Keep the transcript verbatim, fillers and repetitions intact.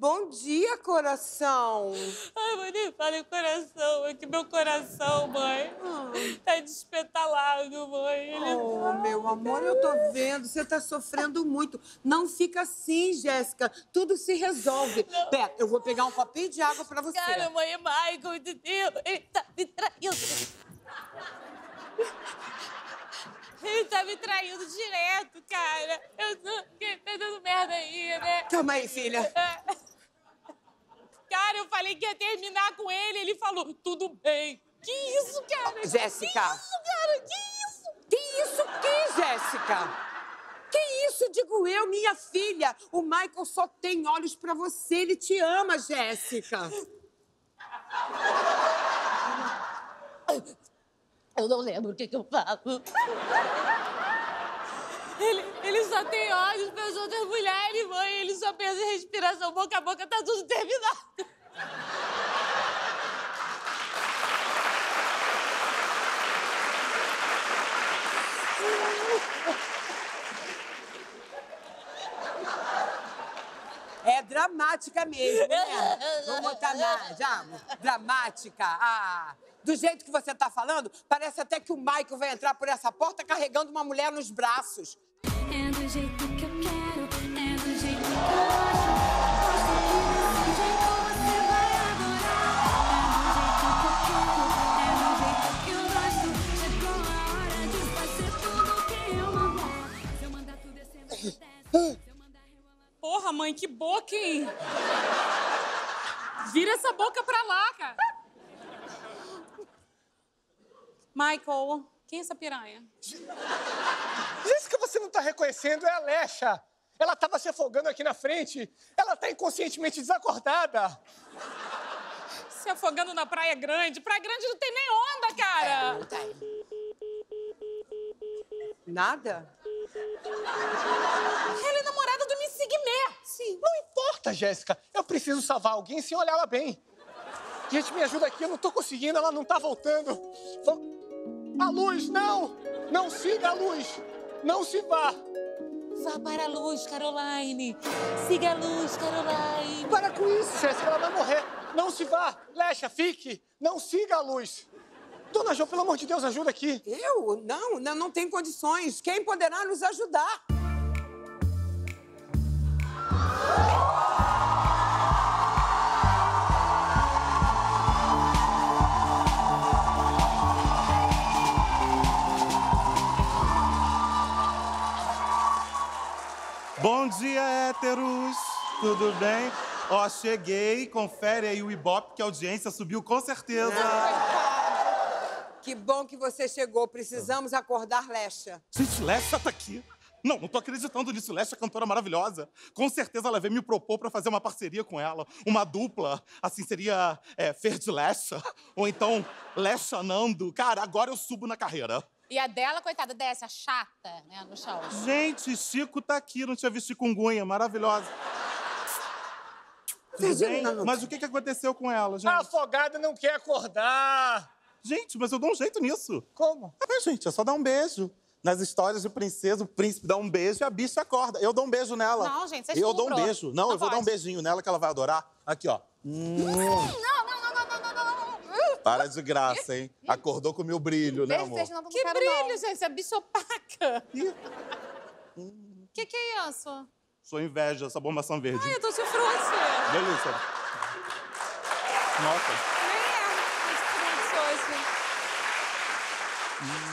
Bom dia, coração! Ai, mãe, nem fala em coração. É que meu coração, mãe, ah. tá despetalado, mãe. Ele oh, tá... meu amor, eu tô vendo. Você tá sofrendo muito. Não fica assim, Jéssica. Tudo se resolve. Não. Pera, eu vou pegar um copinho de água pra você. Cara, mãe, Máicol, entendeu? Ele tá me traindo. Ele tá me traindo direto, cara. Eu tô... tá dando merda aí, né? Calma aí, filha. Cara, eu falei que ia terminar com ele. Ele falou, tudo bem. Que isso, cara? Jéssica. Que isso, cara? Que isso? Que isso que, Jéssica? Que isso, digo eu, minha filha? O Máicol só tem olhos pra você. Ele te ama, Jéssica. Eu não lembro o que, que eu falo. Ele, ele só tem olhos para as outras mulheres, mãe. Ele só pensa em respiração, boca a boca, tá tudo terminado. É dramática mesmo, né? Vamos botar na... Já, dramática. Ah... Do jeito que você tá falando, parece até que o Máicol vai entrar por essa porta carregando uma mulher nos braços. É do jeito que eu quero, é do jeito que eu acho. Você jeito você vai adorar. É do jeito que eu quero, é do jeito que eu gosto. Chegou a hora de fazer tudo que eu amo. Se eu mandar tudo, é sempre acontece. Se eu mandar rebolando... Porra, mãe, que boca, hein? Vira essa boca pra lá, cara. Máicol, quem é essa piranha? Jéssica, você não tá reconhecendo, é a Lexa. Ela tava se afogando aqui na frente. Ela tá inconscientemente desacordada. Se afogando na Praia Grande? Praia Grande não tem nem onda, cara. É, não tem. Nada? Ela é namorada do Me Sigmer. Sim. Não importa, Jéssica. Eu preciso salvar alguém sem olhar ela bem. Gente, me ajuda aqui. Eu não tô conseguindo. Ela não tá voltando. Vamos... A luz, não! Não siga a luz! Não se vá! Vá para a luz, Caroline! Siga a luz, Caroline! Para com isso, Jéssica, ela vai morrer! Não se vá! Lexa, fique! Não siga a luz! Dona Jô, pelo amor de Deus, ajuda aqui! Eu? Não, não, não tem condições! Quem poderá nos ajudar? Bom dia, héteros! Tudo bem? Ó, cheguei, confere aí o Ibope, que a audiência subiu com certeza. Ah, que bom que você chegou. Precisamos acordar Lexa. Gente, Lexa tá aqui. Não, não tô acreditando nisso. Lexa é cantora maravilhosa. Com certeza ela veio me propor pra fazer uma parceria com ela. Uma dupla, assim, seria é, Ferdi Lexa. Ou então, Lexa Nando. Cara, agora eu subo na carreira. E a dela, coitada, desce, a chata, né, no chão. Gente, Chico tá aqui, não tinha visto chikungunya, maravilhosa. Gente, mas o que aconteceu com ela, gente? A afogada não quer acordar. Gente, mas eu dou um jeito nisso. Como? Ah, gente, é só dar um beijo. Nas histórias de princesa, o príncipe dá um beijo e a bicha acorda. Eu dou um beijo nela. Não, gente, você Eu dou um beijo. Não, não eu vou pode. dar um beijinho nela que ela vai adorar. Aqui, ó. Hum. Não, não, não. Para de graça, hein? Acordou com o meu brilho, né, amor? Que brilho, gente? É bichopaca. O que que é isso? Sou inveja, essa bomba maçã verde. Ai, eu tô chifruça. Delícia. Nossa. É, é isso.